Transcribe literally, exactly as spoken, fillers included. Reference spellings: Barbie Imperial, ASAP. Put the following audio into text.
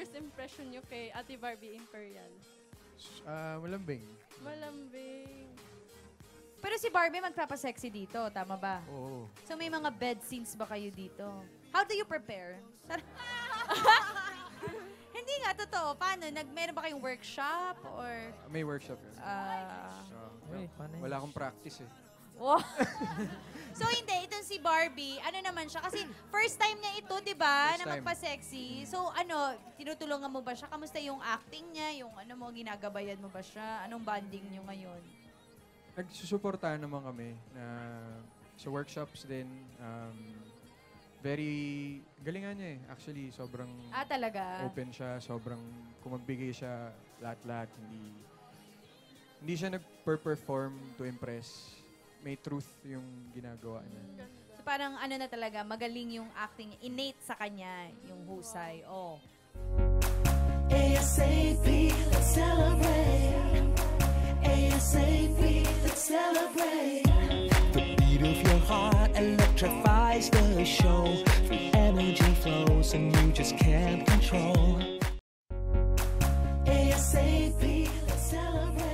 first impression nyo kay Ate Barbie Imperial? Uh, malambing. Malambing. Pero si Barbie magpapasexy dito, tama ba? Oo. So may mga bed scenes ba kayo dito? How do you prepare? Hindi nga, totoo. Paano? Nag, meron ba kayong workshop? Or? Uh, may workshop yun. Uh, so, well, wala akong practice eh. Wow. So hindi, itong si Barbie, ano naman siya? Kasi first time niya ito, di ba? Na magpa-sexy. So ano, tinutulungan mo ba siya? Kamusta yung acting niya? Yung ano mo, ginagabayan mo ba siya? Anong bonding niyo ngayon? Nagsusuportahan naman kami na sa workshops din. Um, very galingan niya eh. Actually, sobrang ah, talaga? Open siya. Sobrang kumagbigay siya lahat-lahat. Hindi, hindi siya nag-perform to impress. May truth yung ginagawa niya. So parang ano na talaga, magaling yung acting. Innate sa kanya yung husay. Oh. ASAP, let's celebrate. ASAP, let's celebrate. The beat of your heart electrifies the show. The energy flows and you just can't control. ASAP, let's celebrate.